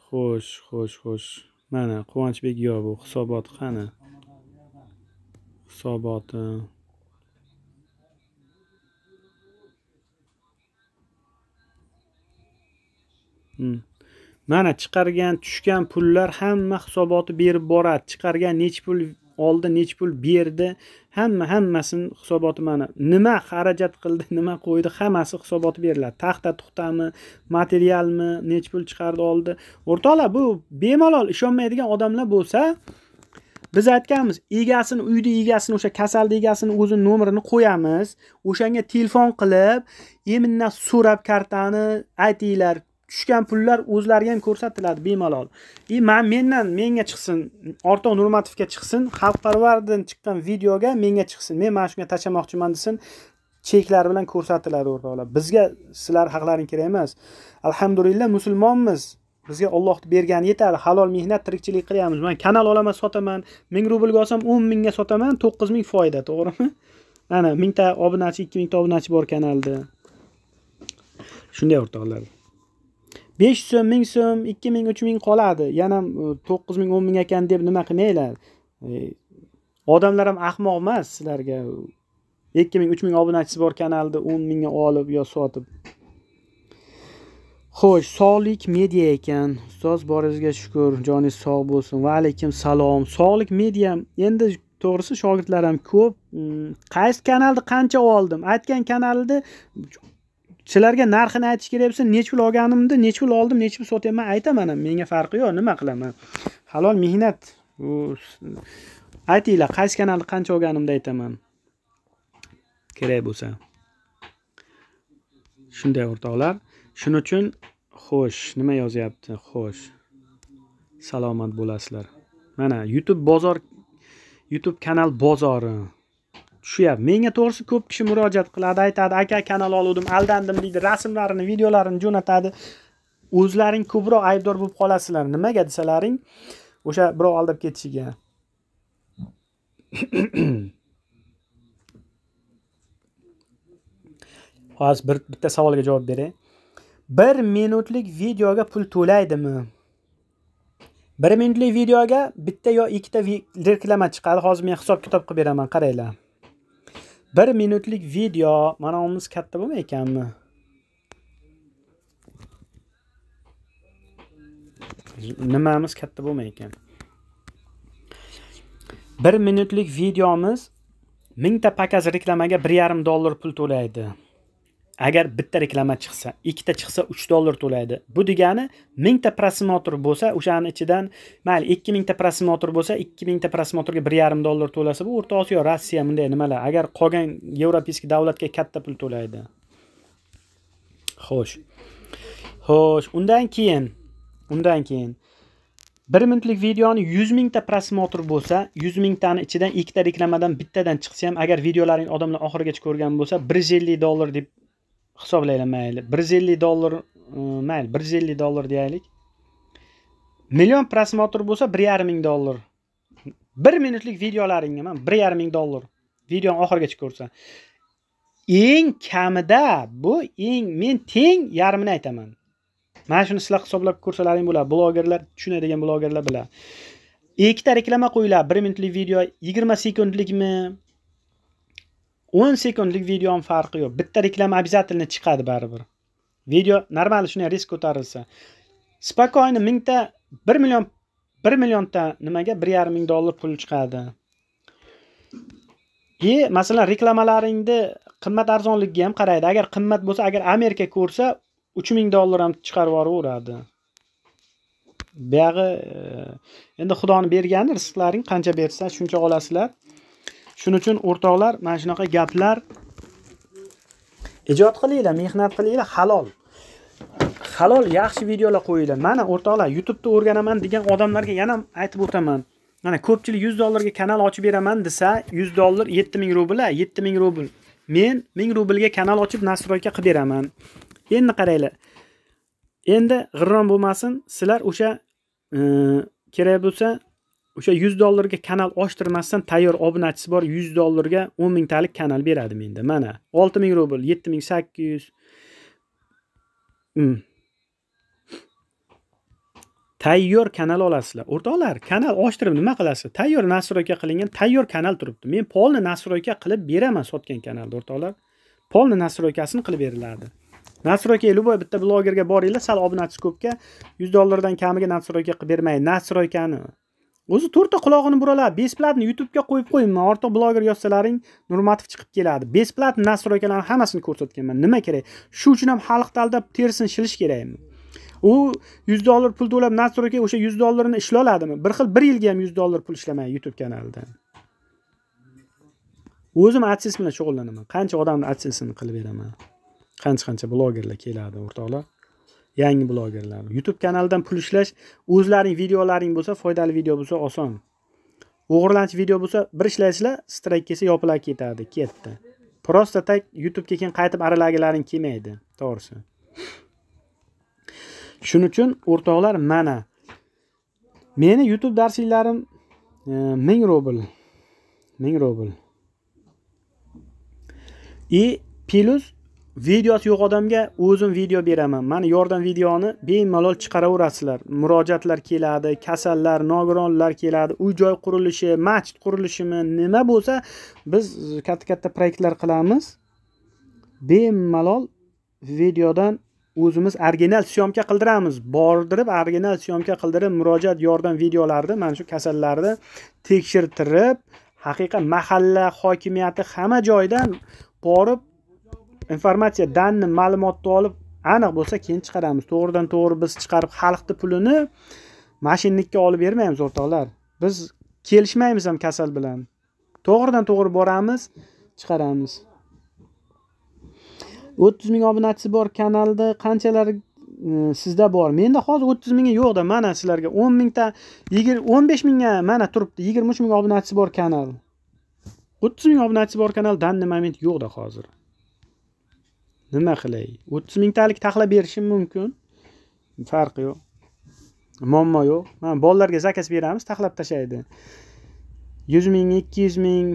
Xo'sh, xo'sh, xo'sh. Mana Quvonchbek yo bu hisobot qani? Hisoboti Mana chiqargan, tushgan pullar hamma hisoboti berib boradi. Chiqargan nech pul oldi, nech pul berdi, hamma hammasining hisoboti mana. Nima xarajat qildi, nima qo'ydi, hammasi hisoboti beriladi. Taxta tuxtami, materialmi, nech pul chiqardi, oldi. O'rtoqlar, bu bemalol ishonmaydigan odamlar bo'lsa, biz aytganmiz, egasini, uyni egasini, o'sha kasalni egasini o'zining nomerini qo'yamiz. O'shanga telefon qilib, yemindan so'rab kartani aytinglar. Tushgan pullar o'zlariga ham ko'rsatiladi bemalol. I men mendan menga chiqsin, Ortiq Nurmatovga chiqsin, xalqparvardan chiqqan videoga menga chiqsin. Men mana shunga tashlamoqchiman desin, cheklar bilan ko'rsatiladi o'rtoqlar. Bizga sizlar haqlaring kerak emas. Alhamdulillah musulmonmiz. Bizga Alloh bergani yetadi. Halol mehnat, tirikchilik qilyapmiz. Men kanal olaman, sotaman. ming rublga olsam o'n ming ga sotaman, to'qqiz ming foyda, to'g'rimi? Ana ming ta obunachi, ikki ming ta obunachi bor kanalda. Shunday o'rtoqlar. besh so'm, ming so'm, ikki ming, uch ming qoladi. Yana to'qqiz ming, o'n ming ekan deb nima qilmanglar. Odamlar ham ahmoq emas sizlarga. ikki ming, uch ming obunachisi bor kanalda o'n ming ga olib yo sotib. Xo'sh, Salik medya ekan. Ustoz, boringizga shukr, joningiz sog' bo'lsin. Va alaykum salom. Salik medya endi to'g'risi shogirdlarim ko'p. Qaysi kanalda qancha oldim? Aytgan kanalda sizlarga narxini aytish kerakmisiz? Nech pul olganimni, nech pul oldim, nech pul sotyapman aytaman ham. Menga farqi yo'q, nima qilaman? Halol mehnat. Aytinglar, qaysi kanalni qancha olganimni aytaman. Kerak bo'lsa. Shunday o'rtoqlar. Shuning uchun xo'sh, nima yozyapti? Xo'sh. Salomat bo'lasizlar. Mana YouTube bozor, YouTube kanal bozori. Tushuyapti. Menga to'g'risi ko'p kishi murojaat qiladi, aytadi, aka kanal oldim, aldandim deydi, rasmlarini, videolarini jo'natadi. O'zlaring ko'proq aybdor bo'lib qolasizlar. Nimaga desalaring, o'sha birov aldab ketishiga. Hozir bir bitta savolga javob beray. bir minutlik videoga pul to'laydimi? bir minutlik videoga bitta yo ikkita reklama chiqadi. Hozir men hisob kitob qilib beraman, qaranglar. bir minutlik video, mana o'miz katta bo'lma ekanmi? Nimamiz katta bo'lma ekan? bir minutlik videomiz ming ta pakaz reklamaga bir yarim dollar pul to'laydi. Agar bitta reklama chiqsa, ikkita chiqsa uch dollar to'laydi. Bu degani ming ta prosmotr bo'lsa, o'shaning ichidan mayli ikki ming ta prosmotr bo'lsa, ikki ming ta prosmotrga bir yarim dollar to'lasa, bu O'rta Osiyo, Rossiya bunday nimalar. Agar qolgan yevropeiskiy davlatga katta pul to'laydi. Xo'sh. Xo'sh, undan keyin, undan keyin bir minutlik videoni yuz ming ta prosmotr bo'lsa, yuz ming tani ichidan ikkita ta reklamadan bittadan chiqsa ham, agar videolaring odamlar oxirigacha ko'rgan bo'lsa, bir yuz ellik dollar deb hisoblayman mayli. bir yuz ellik dollar, mayli bir yuz ellik dollar deylik. Million prosmotr bo'lsa bir yarim ming dollar. bir minutlik videolaringga men bir yarim ming dollar videoni oxirigacha ko'rsa. Eng kamida bu eng men teng yarmini aytaman. Mana shuni sizlar hisoblab ko'rsalaring bo'ladi. Blogerlar, tushunadigan blogerlar biladi. Ikkita reklama qo'yiladi. bir minutlik video yigirma sekundlikmi? o'n sekundlik video ham farqi yo'q. Bitta reklama obязательно chiqadi baribir. Video normal shunday risk ko'tarilsa. Spakoyni ming ta bir million bir million ta nimaga bir yarim ming dollar pul chiqadi. E, masalan, reklamalaringni qimmat arzonligiga ham qaraydi. Agar qimmat bo'lsa, agar Amerika ko'rsa uch ming dollar ham chiqarib yuboradi. Buyog'i endi Xudoning bergani, rizqlaring qancha bersa shuncha olasizlar. Shuning uchun o'rtoqlar, mana shunaqa gaplar ijod qilinglar, mehnat qilinglar, halol. Halol yaxshi videolar qo'yinglar. Mana o'rtoqlar, YouTube'da o'rganaman degan odamlarga yana aytib o'taman. Mana ko'pchilik yuz dollarga kanal ochib beraman desa, yuz dollar yetti ming rubl, yetti ming rubl. Men ming rublga kanal ochib nastroyka qilib beraman. Endi qaranglar. Endi g'irron bo'lmasin, sizlar o'sha kerak bo'lsa o'sha yuz dollarga kanal ochtirmasdan tayyor obunachisi bor yuz dollarga o'n ming talik kanal beradi menda. Mana olti ming rubl, yetti ming sakkiz yuz. Hmm. Tayyor kanal olasizlar. O'rtoqlar, kanal ochtirib nima qilasiz? Tayyor nastroyka qilingan tayyor kanal turibdi. Men polni nastroyka qilib beraman sotgan kanalda o'rtoqlar. Polni nastroykasini qilib beriladi. Nasr aka Elubov bitta blogerga boringlar, sal obunachisi ko'pga yuz dollardan kamiga Nasr aka qilib bermang. Nasr akani o'zi to'rtta quloqini buralab, besplatan YouTube'ga qo'yib qo'yingman. Ortiq bloger yozsalaring Nurmatov chiqib keladi. Besplatan Nasr akalarni hammasini ko'rsatganman. Nima kerak? Shu uchun ham xalqni aldab terisini shilish kerakmi? U yuz dollar pul to'lab Nasr aka o'sha yuz dollarini ishlay oladimi? Bir xil bir yilga ham yuz dollar pul ishlamaydi YouTube kanalida. O'zim Adsense bilan shug'ullanaman. Qancha odamni Adsense'ini qilib beraman? Qancha-qancha blogerlar keladi o'rtoqlar. Yangi blogerlar. YouTube kanalidan pul ishlash, o'zlaring videolaring bo'lsa, foydali video bo'lsa oson. O'g'irlanch video bo'lsa, bir ishlaysizlar, strayk kelsa yopilib ketadi, ketdi. Prosta tak YouTube'ga keyin qaytib aralagilaring kelmaydi, to'g'risi. Shuning uchun o'rtoqlar, mana meni YouTube darsliklarim ming rubl. ming rubl. I plus videosi yo'q odamga o'zim video beraman. Mana yordam videoni bemalol chiqaraverasizlar. Murojaatlar keladi, kasallar, nogironlar keladi, uy joy qurilishi, masjid qurilishimi, nima bo'lsa, biz katta-katta loyihalar qilamiz. Bemalol videodan o'zimiz original syomka qildiramiz. Bordirib, original syomka qildirib, murojaat yordam videolarida mana shu kasallarni tekshirtirib, haqiqat mahalla hokimiyati hamma joydan borib informatsiya, danni, ma'lumotni olib, aniq bo'lsa keyin chiqaramiz. To'g'ridan-to'g'ri biz chiqarib xalqni pulini mashinnikka olib bermaymiz, o'rtoqlar. Biz kelishmaymiz ham kasal bilan. To'g'ridan-to'g'ri boramiz, chiqaramiz. o'ttiz ming obunachisi bor kanalda qanchalar sizda bor? Menda hozir o'ttiz ming yo'q-da, mana sizlarga o'n ming ta, o'n besh ming ga mana turibdi. yigirma uch ming obunachisi bor kanal. o'ttiz ming obunachisi bor kanal danni moment yo'q-da hozir. Nima qilay? o'ttiz ming talik taxlab berishim mumkin. Farqi yo'q. Muammo yo'q. Mana bolalarga zakaz beramiz, taxlab tashlaydi. yuz ming, ikki yuz ming,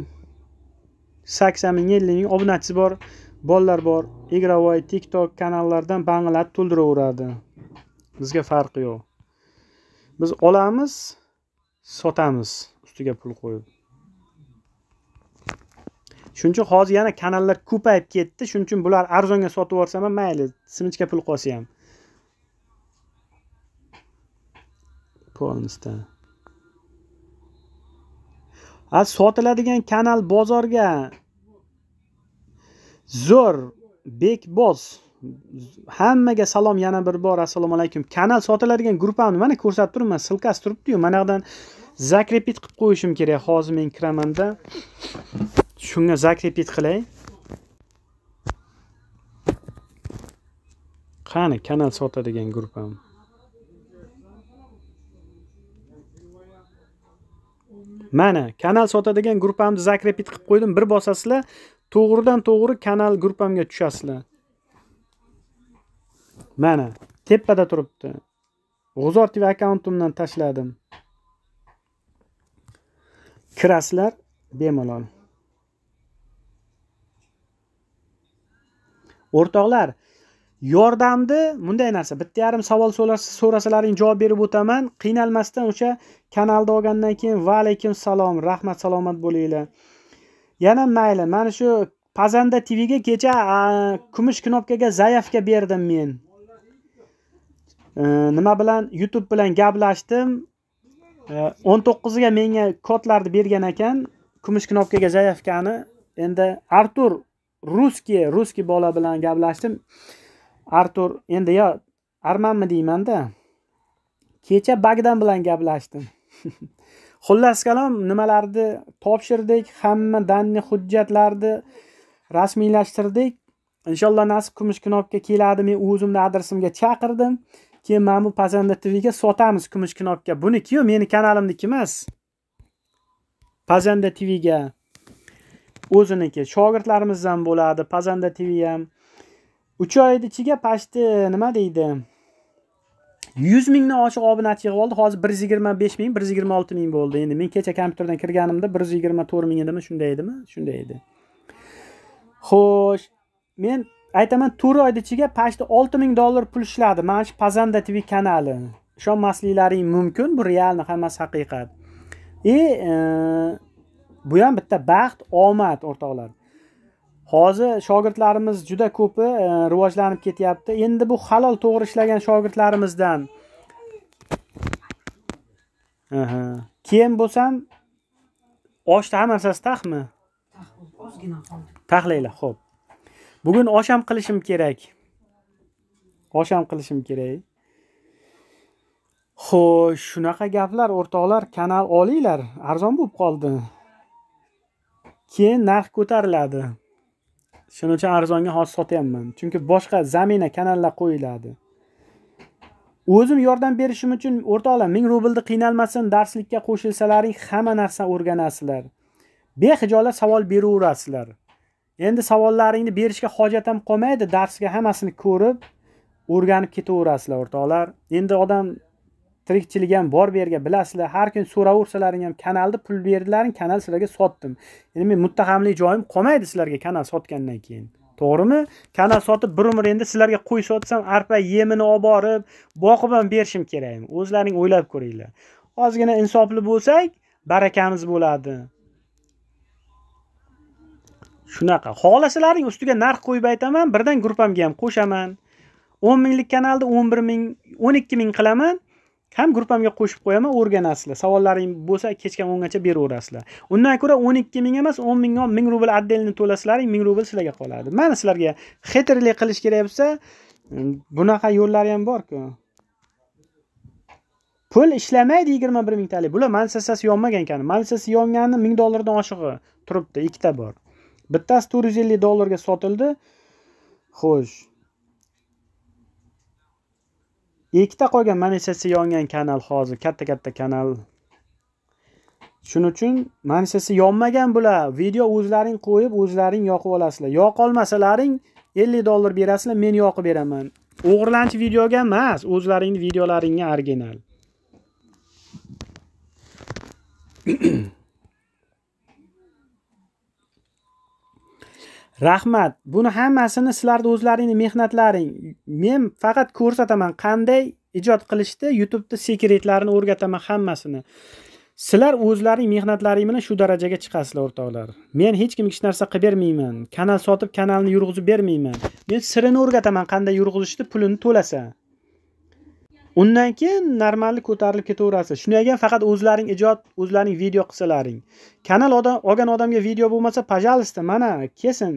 sakson ming, ellik ming obunachisi bor bolalar bor. Igravoy, TikTok kanallardan banglat to'ldiraveradi. Bizga farqi yo'q. Biz olamiz, sotamiz, ustiga pul qo'yib. Shuning uchun hozir yana kanallar ko'payib ketdi. Shuning uchun bular arzonga sotib yuborsam ham mayli, simichka pul qolsa ham. Polnista. Az sotiladigan kanal bozorga zo'r bekboz. Hammaga salom yana bir bor. Assalomu alaykum. Kanal sotiladigan gruppamni mana ko'rsatib turibman. Silkasi turibdi-yu. Mana yerdan zakrepit qilib qo'yishim kerak. Hozir men kiramanda. Shunga zakrepit qilay. Qani kanal sotadigan gruppam. Mana kanal sotadigan gruppamni zakrepit qilib qo'ydim. Bir bosasizlar, to'g'ridan-to'g'ri kanal gruppamga tushasizlar. Mana tepada turibdi. G'uzor T V akkauntimdan tashladim. Kirasizlar bemalol. O'rtoqlar, yordamni bunday narsa, bitta yarim savol so'rasalaring javob berib o'taman. Qiynalmasdan o'sha kanalda olgandan keyin va alaykum salom, rahmat, salomat bo'linglar. Yana mayli, mana shu Pazanda T V ga kecha kumush knopkaga zaявка berdim men. Nima bilan? YouTube bilan gaplashdim. o'n to'qqiz ga menga kodlarni bergan ekan, kumush knopkaga zaявкаni. Endi Artur Ruski, Ruski bola bilan gaplashdim. Artur endi yo armanmi deyman-da. Kecha Bagdan bilan gaplashdim. Xullas kalom, nimalarni topshirdik, hamma danni hujjatlarni rasmiylashtirdik. Inshaalloh nasib kumush knopga keladi. Men o'zimni adresimga chaqirdim. Keyin mana bu Pazanda T V ga sotamiz kumush knopga. Buniki-yu, meni kanalimniki emas. Pazanda T V ga o'ziniki. Shogirdlarimizdan bo'ladi. Pazanda T V ham uch oy ichiga pashti nima deydi? yuz ming ni oshiq obunachi yig'ib oldi. Hozir bir yuz yigirma besh ming, bir yuz yigirma olti ming bo'ldi. Endi men kecha kompyuterdan kirganimda bir yuz yigirma to'rt ming edimi, shunday edimi? Shunday edi. Xo'sh, men aytaman to'rt oy ichiga pashti olti ming dollar pul ishladi. Mana shu Pazanda T V kanali. Ishonmasliklaring mumkin, bu realni hammasi haqiqat. E, e Bu ham bitta baxt, omad o'rtoqlar. Hozir shogirdlarimiz juda ko'pi e, rivojlanib ketyapti. Endi bu halol to'g'ri ishlagan shogirdlarimizdan aha, keyin bo'lsam oshda hammasasi taqmi? Ozgina qoldi. Taqlaylar, xo'p. Bugun osh ham qilishim kerak. Osh ham qilishim kerak. Xo'sh, shunaqa gaplar, o'rtoqlar, kanal olinglar, arzon bo'lib qoldi. Keyin narx ko'tariladi. Shuning uchun arzonga hozir sotyapman. Chunki boshqa zamina kanallar qo'yiladi. O'zim yordam berishim uchun o'rtoqlar ming rublni qiynalmasin, darslikka qo'shilsalaring hamma narsani o'rganasizlar. Behijolat savol beraverasizlar. Endi savollaringni berishga hojat ham qolmaydi, darsga hammasini ko'rib, o'rganib ketaverasizlar o'rtoqlar. Endi odam tirikchilik ham bor bu yerga, bilasizlar, har kun so'ravsalaring ham kanalni pul berdilaring, kanal sizlarga sotdim. Endi men muttahamlik joyim qolmaydi sizlarga kanal sotgandan keyin. To'g'rimi? Kanal sotib bir umr endi sizlarga qo'y sotsam, arpa yemini olib borib, boqib ham berishim kerakmi? O'zlaring o'ylab ko'ringlar. Ozgina insofli bo'lsak, barakamiz bo'ladi. Shunaqa. Xohlasalaring ustiga narx qo'yib aytaman, birdan gruppamga ham qo'shaman. o'n minglik kanalda o'n bir ming, o'n ikki ming qilaman. Ham gruppamga qo'shib qo'yaman, o'rganasizlar. Savollaring bo'lsa kechga o'ngacha beraverasizlar. Undan ko'ra o'n ikki ming emas, o'n mingga ming rubl addelini to'lasalaring, ming rubl sizlarga qoladi. Mana sizlarga xaterlik qilish kerak bo'lsa, bunaqa yo'llari ham bor-ku. Pul ishlamaydi yigirma bir ming talik. Bular mansasasi yonmagan ekan. Mansasasi yongani ming dollardan oshig'i turibdi, ikkita bor. Bittasi to'rt yuz ellik dollarga sotildi. Xo'sh. Ikkita qolgan mansasi yongan kanal hozir katta-katta kanal. Shuning uchun mansasi yonmagan bular video o'zlaring qo'yib, o'zlaring yoqib olasizlar. Yo'q olmasalaring ellik dollar berasizlar, men yoqib beraman. O'g'irlanchi videoga emas, o'zlaringning videolaringa original. Rahmat. Buni hammasini sizlarning o'zlaringning mehnatlaring. Men faqat ko'rsataman qanday ijod qilishni, YouTube'da sekretlarini o'rgataman hammasini. Sizlar o'zlaring mehnatlaring bilan shu darajaga chiqasizlar o'rtoqlar. Men hech kimga hech narsa qilib bermayman. Kanal sotib, kanalni yurg'izib bermayman. Men sirini o'rgataman qanday yurg'izishni, pulini to'lasa. Undan keyin normal ko'tarilib ketaverasiz. Shunday faqat o'zlaring ijod, o'zlaring video qilsalaring. Kanal odam olgan odamga video bo'lmasa, pajalista, mana kesin.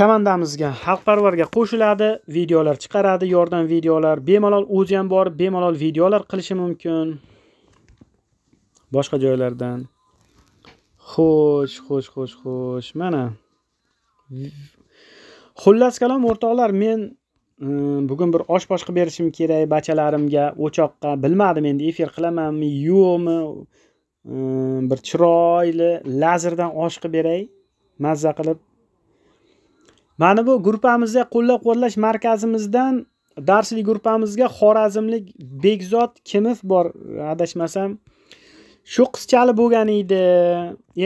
Komandamizga, xalqparvarga qo'shiladi, videolar chiqaradi, yordam videolar, bemalol o'zi ham borib, bemalol videolar qilishi mumkin. Boshqa joylardan. Xo'sh, xo'sh, xo'sh, xo'sh. Mana. Xullas kalom o'rtoqlar, men bugun bir osh bosh qilib berishim kerak bachalarimga, o'choqqa. Bilmadim endi efir qilamanmi, yo'qmi? Bir chiroyli lazerdan osh qilib beray, mazza qilib. Mana bu guruhimizda qo'llab-quvvatlash markazimizdan darslik guruhimizga Xorazmlik Begzod Kimov bor, adashmasam. Shu qizchali bo'lgan edi.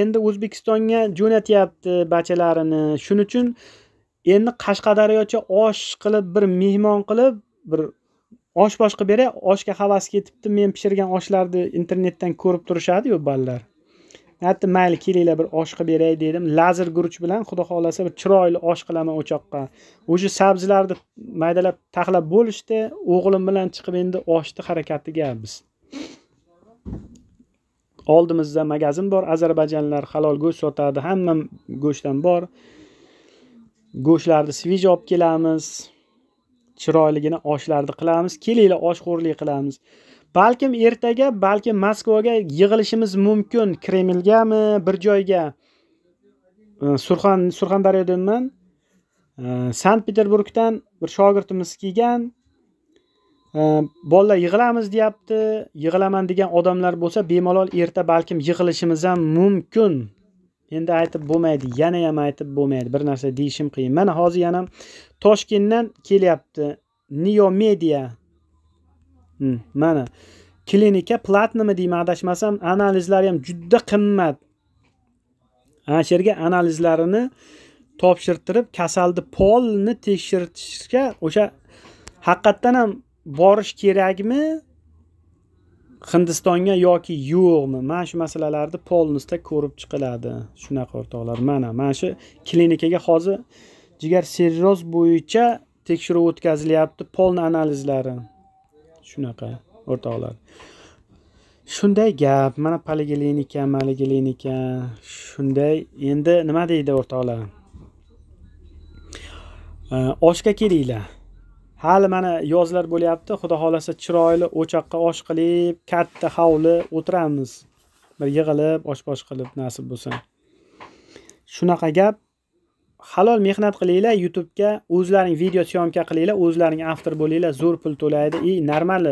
Endi O'zbekistonga jo'natyapti bachalarini. Shuning uchun endi Qashqadaryocha osh qilib bir mehmon qilib bir osh bosh qilib beray. Oshga havas ketibdi. Men pishirgan oshlarni internetdan ko'rib turishadi-yu ballar. Hatto mayli kelinglar bir osh qilib beray dedim. Lazer guruch bilan xudo xolasa bir chiroyli osh qilaman o'choqqa. O'sha sabzilarni maydalab taxlab bo'lishdi. O'g'lim bilan chiqib endi oshni harakatiga biz. Oldimizda magazin bor. Ozarbayjonlar halol go'sht sotadi. Hamma go'shtdan bor. Go'shtlarni sviji olib kelamiz. Chiroyligini oshlarni qilamiz. Kelinglar oshxo'rlik qilamiz. Balkim ertaga, balkim Moskvaga yig'ilishimiz mumkin. Kremlingami, bir joyga. Surxon Surxondaryodanman. Sankt-Peterburgdan bir shogirdimiz kelgan. Bolalar yig'ilamiz deyapti. Yig'ilaman degan odamlar bo'lsa, bemalol erta balkim yig'ilishimiz ham mumkin. Endi aytib bo'lmaydi, yana ham aytib bo'lmaydi. Bir narsa deyishim qiyin. Mana hozir yana Toshkentdan kelyapti. Niyomedia. Hmm, mana klinika platnimi deyman adashmasam, analizlari ham juda qimmat. Ana shu yerga analizlarini topshirtirib, kasalni polni tekshirtishga o'sha haqiqatan ham borish kerakmi? Hindistonga yoki yo'qmi? Mana shu masalalarni polnusda ko'rib chiqiladi. Shunaqa o'rtoqlar, mana mana shu klinikaga hozir jigar sirroz bo'yicha tekshiruv o'tkazilyapti, poln analizlari. Shunaqa o'rtoqlar. Shunday gap, mana poliklinika, poliklinika. Shunday, endi nima deydi o'rtoqlar? Oshga kelinglar. Hali mana yozlar bo'lyapti. Xudo xolasa chiroyli o'choqqa osh qilib, katta hovli o'tiramiz. Bir yig'ilib, osh-bosh qilib nasib bo'lsa. Shunaqa gap. Halol mehnat qilinglar, YouTube ga o'zlaring video syomka qilinglar, o'zlaring avtor bo'linglar, zo'r pul to'laydi. I, normal.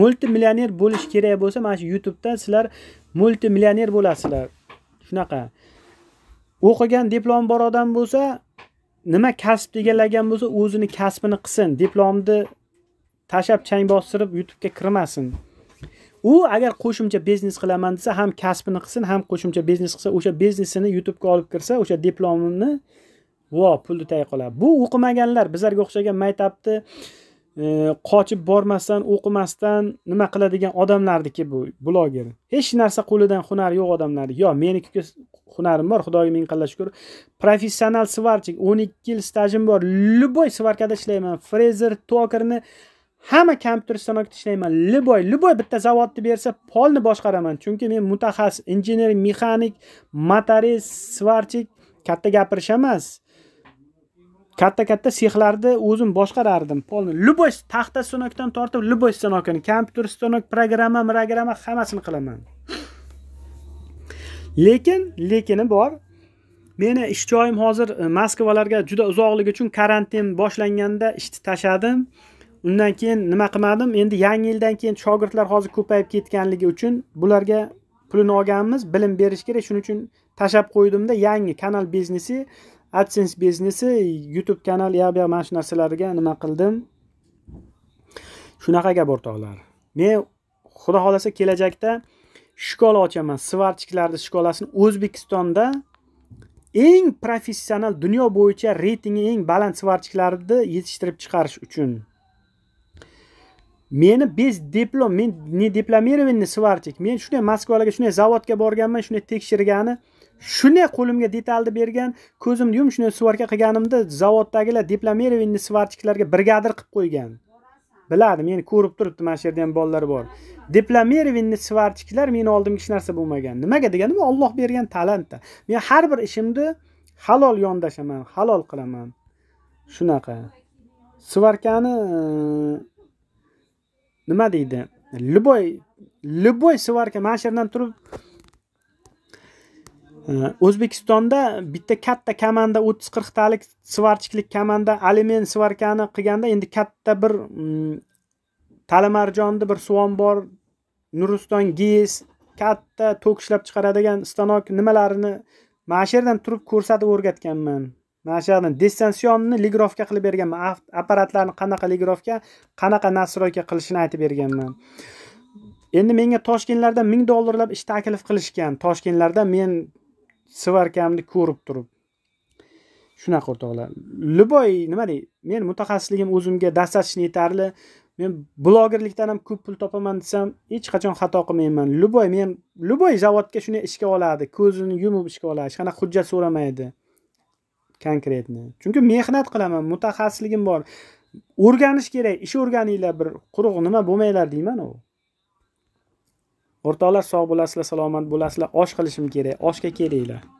Multimillioner bo'lish kerak bo'lsa, mana shu YouTube da sizlar multimillioner bo'lasizlar. Shunaqa. O'qigan diplom bor odam bo'lsa, nima kasb deganlagan bo'lsa, o'zini kasbini qilsin, diplomni tashab chang bostirib YouTube ga kirmasin. U agar qo'shimcha biznes qilaman desa, ham kasbini qilsin, ham qo'shimcha biznes qilsa, o'sha biznesini YouTube ga olib kirsa, o'sha diplomini vo pulni tayib qoladi. Bu o'qimaganlar, bizlarga o'xshagan maktabni qochib bormasdan, o'qimasdan nima qiladigan odamlarniki bu bloger. Hech narsa qo'lidan hunar yo'q odamlar. Yo, meniki hunarim bor, Xudoga ming qalla shukr. Professional svarchik, o'n ikki yil stajim bor. Luboy svarkada ishlayman. Frezer, tokerni, hamma kompyuter stanokda ishlayman. Luboy, luboy bitta zavodni bersa, polni boshqaraman. Chunki men mutaxassis, injener, mexanik, motorist, svarchik, katta gapirish emas. Katta-katta sexlarni o'zim boshqarardim. Polni luboy taxta stanokdan tortib luboy stanokini, kompyuter stanok, programma, programma hammasini qilaman. Lekin, lekini bor. Meni ish joyim hozir Moskvalarga juda uzoqligi uchun karantin boshlanganda ishni tashladim. Undan keyin nima qilmadim? Endi yangi yildan keyin shogirdlar hozir ko'payib ketganligi uchun bularga pulini olganmiz, bilim berish kerak. Shuning uchun tashlab qo'ydimda, yangi kanal biznesi, Adsense biznesi, YouTube kanal, yo'q-yo'q mana shu narsalarga nima qildim. Shunaqa gap o'rtoqlar. Men xudo xolasa kelajakda shkola ochaman. Svarchiklarni shkolasini O'zbekistonda eng professional, dunyo bo'yicha reytingi eng baland svarchiklarni yetishtirib chiqarish uchun. Meni bez diplom, men ne diplomirovanniy svarchik. Men shunday Moskvaga, shunday zavodga borganman, shunday tekshirgani, shunday qo'limga detalni bergan, ko'zimni yum shunday svarka qilganimda zavoddagilar diplomirovanniy svarchiklarga brigadir qilib qo'ygan. Biladi, meni ko'rib turibdi, mana shu yerda ham bolalar bor. Diplomirovanniy svarchiklar meni oldimga hech narsa bo'lmagan. Nimaga deganimda, Alloh bergan talantda. Men har bir ishimni halol yondashaman, halol qilaman. Shunaqa. Svarkani nima deydi? Luboy, luboy svarka mana shu yerdan turib O'zbekistonda bitta katta komanda o'ttiz qirq talik svarchiklik komanda aliment svarkani qilganda, endi katta bir Talamarjonni bir suvom bor, Nuriston gez, katta tok ishlab chiqaradigan stanok nimalarini mana shu yerdan turib ko'rsatib o'rgatganman. Mana shu yerdan dissensionni ligrofka qilib berganman, apparatlarni qanaqa ligrofka, qanaqa nastroyka qilishini aytib berganman. Endi menga Toshkentlardan ming dollarlab ish taklif qilishgan. Toshkentlarda men svarkamni ko'rib turib. Shunaqa o'rtoqlar. Luboy nima deydi? Men mutaxassisligim o'zimga dastatchni yetarli. Men blogerlikdan ham ko'p pul topaman desam, hech qachon xato qilmayman. Luboy men luboy zavodga shuni ishga oladi, ko'zini yumib ishga oladi, hech qanaqa hujjat so'ramaydi. Konkretni. Chunki mehnat qilaman, mutaxassisligim bor. O'rganish kerak, ish o'rganinglar, bir quruq nima bo'lmanglar deyman u. O'rtoqlar, sog' bo'lasizlar, salomat bo'lasizlar, osh qilishim kerak, oshga kelinglar.